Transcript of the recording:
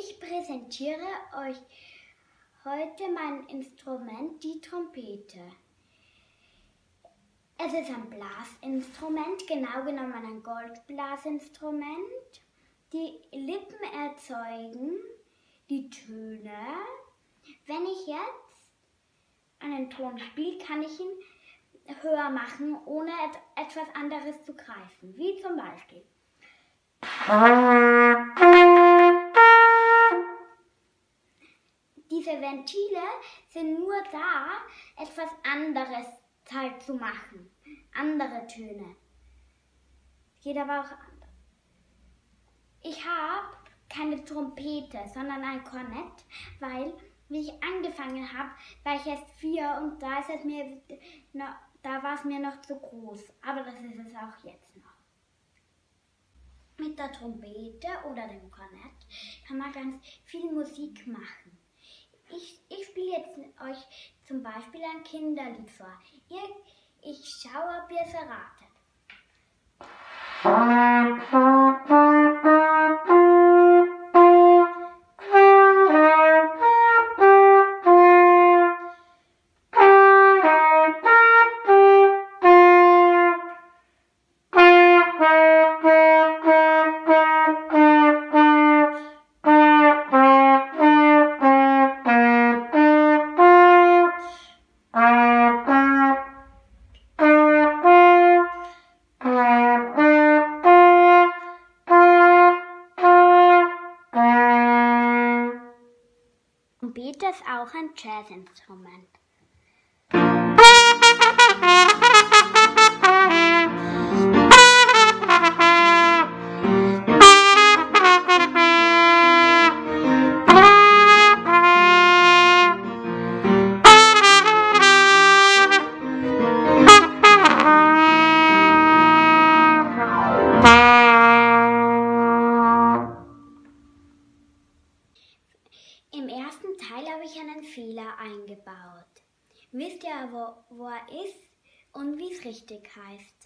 Ich präsentiere euch heute mein Instrument, die Trompete. Es ist ein Blasinstrument, genau genommen ein Goldblasinstrument. Die Lippen erzeugen die Töne. Wenn ich jetzt einen Ton spiele, kann ich ihn höher machen, ohne etwas anderes zu greifen, wie zum Beispiel. Diese Ventile sind nur da, etwas anderes halt zu machen. Andere Töne. Geht aber auch anders. Ich habe keine Trompete, sondern ein Kornett, weil, wie ich angefangen habe, war ich erst 4 und da war es mir noch zu groß. Aber das ist es auch jetzt noch. Mit der Trompete oder dem Kornett kann man ganz viel Musik machen. Ich spiele jetzt euch zum Beispiel ein Kinderlied vor. Ich schaue, ob ihr es erratet. Trompete ist auch ein Jazzinstrument. Im ersten Teil habe ich einen Fehler eingebaut. Wisst ihr, wo er ist und wie es richtig heißt?